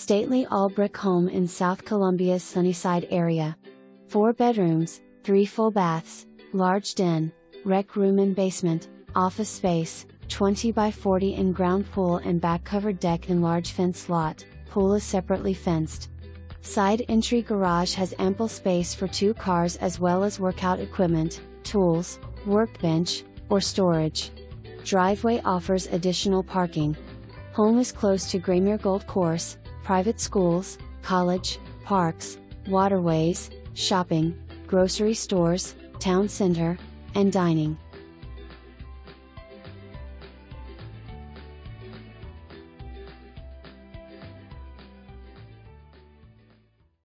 stately all-brick home in South Columbia's Sunnyside area. 4 bedrooms, 3 full baths, large den, rec room and basement, office space, 20 by 40 in ground pool and back covered deck and large fenced lot. Pool is separately fenced. Side entry garage has ample space for 2 cars as well as workout equipment, tools, workbench, or storage. Driveway offers additional parking. Home is close to Graymere Golf Course, private schools, college, parks, waterways, shopping, grocery stores, town center, and dining.